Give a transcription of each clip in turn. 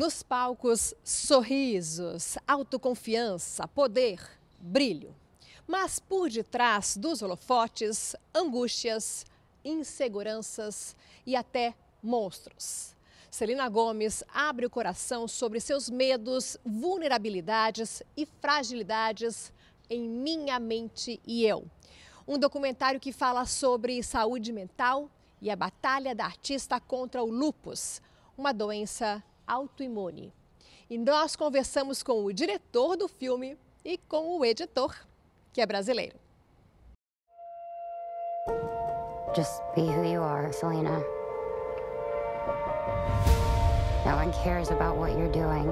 Nos palcos, sorrisos, autoconfiança, poder, brilho. Mas por detrás dos holofotes, angústias, inseguranças e até monstros. Selena Gomez abre o coração sobre seus medos, vulnerabilidades e fragilidades em Minha Mente e Eu. Um documentário que fala sobre saúde mental e a batalha da artista contra o lúpus, uma doença autoimune. E nós conversamos com o diretor do filme e com o editor, que é brasileiro. Just be who you are, Selena. No one cares about what you're doing.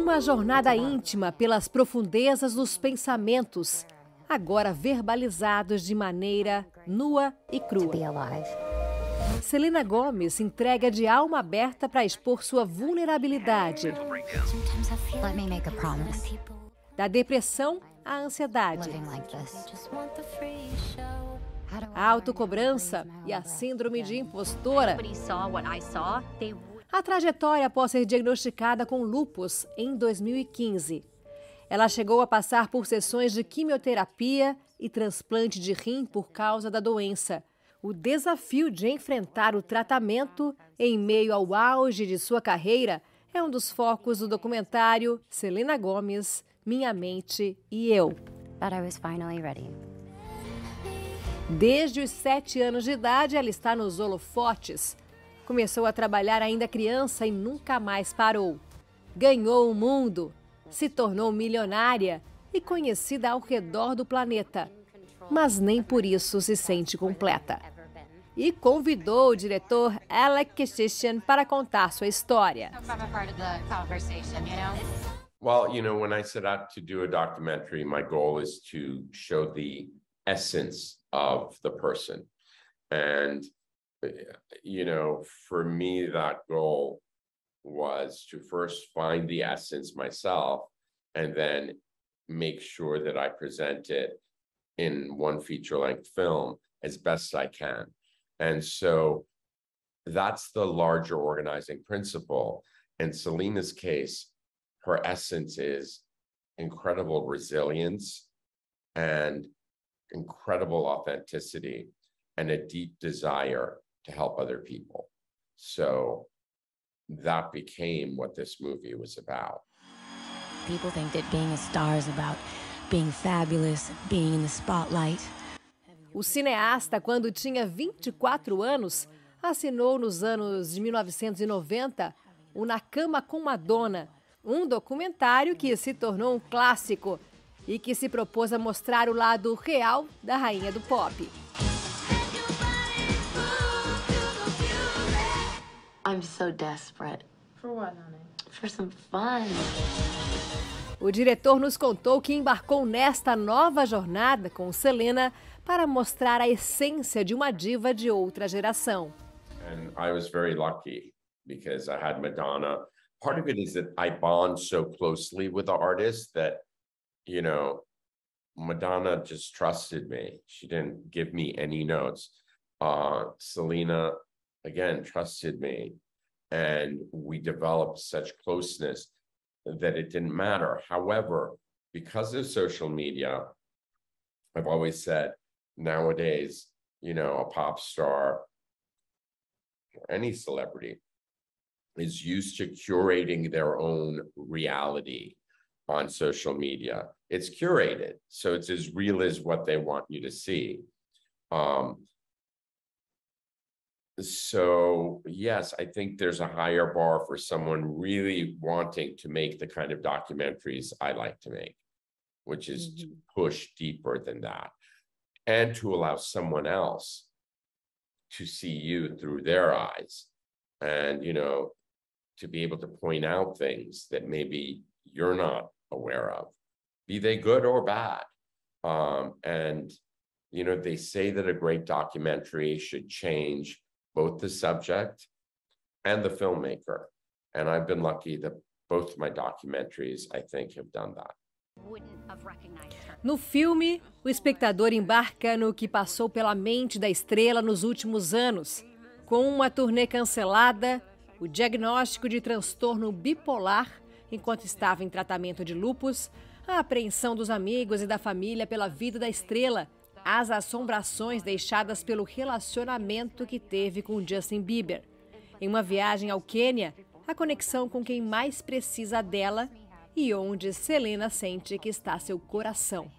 Uma jornada íntima pelas profundezas dos pensamentos, agora verbalizados de maneira nua e crua. Selena Gomez entrega de alma aberta para expor sua vulnerabilidade. Da depressão à ansiedade, a autocobrança e a síndrome de impostora. A trajetória após ser diagnosticada com lúpus em 2015. Ela chegou a passar por sessões de quimioterapia e transplante de rim por causa da doença. O desafio de enfrentar o tratamento em meio ao auge de sua carreira é um dos focos do documentário Selena Gomez, Minha Mente e Eu. Desde os 7 anos de idade, ela está nos holofotes. Começou a trabalhar ainda criança e nunca mais parou. Ganhou o mundo, se tornou milionária e conhecida ao redor do planeta. Mas nem por isso se sente completa. E convidou o diretor Alec Christian para contar sua história. Well, you know, when I set out to do a documentary, my goal is to show the essence of the person. And you know, for me that goal was to first find the essence myself and then make sure that I present it in one feature-length film as best I can. And so that's the larger organizing principle. In Selena's case, her essence is incredible resilience and incredible authenticity and a deep desire to help other people. So that became what this movie was about. People think that being a star is about being fabulous, being in the spotlight. O cineasta, quando tinha 24 anos, assinou nos anos de 1990 o Na Cama com Madonna, um documentário que se tornou um clássico e que se propôs a mostrar o lado real da rainha do pop. I'm so desperate. For what, honey? For some fun. O diretor nos contou que embarcou nesta nova jornada com Selena para mostrar a essência de uma diva de outra geração. And I was very lucky because I had Madonna. Part of it is that I bond so closely with the artist that, you know, Madonna just trusted me. She didn't give me any notes. Selena, again, trusted me. And we developed such closeness that it didn't matter. However, because of social media, I've always said nowadays, you know, a pop star or any celebrity is used to curating their own reality on social media. It's curated, so it's as real as what they want you to see. So, yes, I think there's a higher bar for someone really wanting to make the kind of documentaries I like to make, which is to push deeper than that and to allow someone else to see you through their eyes and, you know, to be able to point out things that maybe you're not aware of, be they good or bad. And, you know, they say that a great documentary should change both the subject and the filmmaker. And I've been lucky that both my documentaries, I think, have done that. No filme, o espectador embarca no que passou pela mente da estrela nos últimos anos, com uma turnê cancelada, o diagnóstico de transtorno bipolar enquanto estava em tratamento de lúpus, a apreensão dos amigos e da família pela vida da estrela, as assombrações deixadas pelo relacionamento que teve com Justin Bieber. Em uma viagem ao Quênia, a conexão com quem mais precisa dela e onde Selena sente que está seu coração.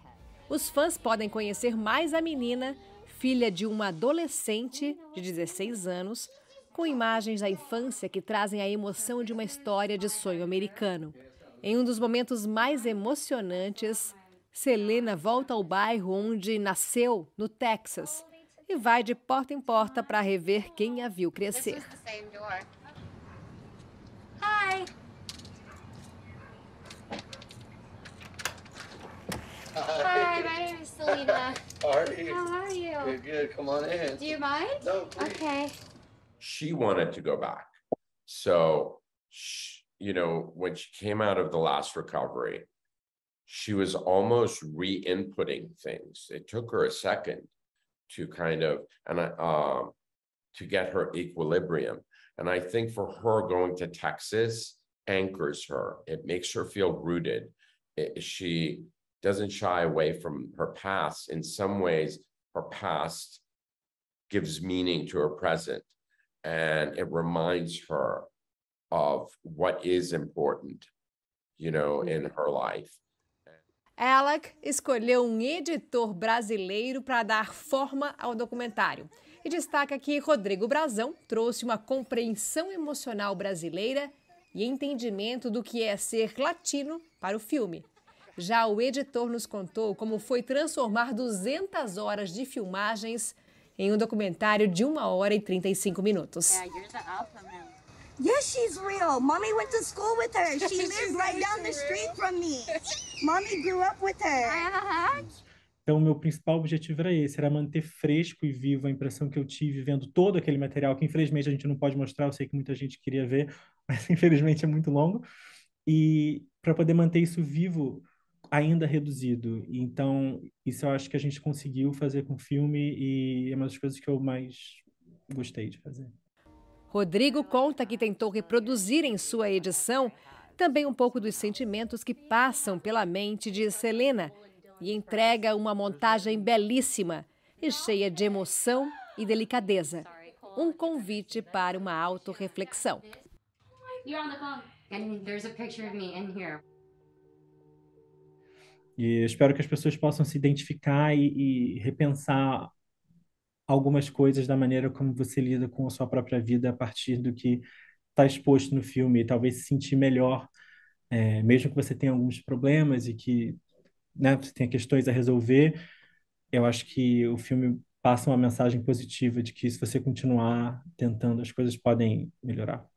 Os fãs podem conhecer mais a menina, filha de uma adolescente de 16 anos, com imagens da infância que trazem a emoção de uma história de sonho americano. Em um dos momentos mais emocionantes, Selena volta ao bairro onde nasceu, no Texas, e vai de porta em porta para rever quem a viu crescer. Hi. Hi, my name is Selena. How are you? Good, good. Come on in. Do you mind? No, please. Okay. She wanted to go back. So, you know, when she came out of the last recovery, she was almost re-inputting things. It took her a second to kind of to get her equilibrium. And I think for her, going to Texas anchors her. It makes her feel rooted. She doesn't shy away from her past. In some ways, her past gives meaning to her present, and it reminds her of what is important, you know, in her life. Alec escolheu editor brasileiro para dar forma ao documentário. E destaca que Rodrigo Brazão trouxe uma compreensão emocional brasileira e entendimento do que é ser latino para o filme. Já o editor nos contou como foi transformar 200 horas de filmagens em um documentário de 1 hora e 35 minutos. Yeah, she's real. Mommy went to school with her. She lived right down the street from me. Mommy grew up with her. Então, meu principal objetivo era esse, era manter fresco e vivo a impressão que eu tive vendo todo aquele material, que infelizmente a gente não pode mostrar, eu sei que muita gente queria ver, mas infelizmente é muito longo, e para poder manter isso vivo, ainda reduzido. Então, isso eu acho que a gente conseguiu fazer com o filme e é uma das coisas que eu mais gostei de fazer. Rodrigo conta que tentou reproduzir em sua edição também um pouco dos sentimentos que passam pela mente de Selena, e entrega uma montagem belíssima e cheia de emoção e delicadeza. Convite para uma autorreflexão. E eu espero que as pessoas possam se identificar e repensar algumas coisas da maneira como você lida com a sua própria vida a partir do que está exposto no filme, e talvez se sentir melhor, mesmo que você tenha alguns problemas e que, né, você tem questões a resolver. Eu acho que o filme passa uma mensagem positiva de que, se você continuar tentando, as coisas podem melhorar.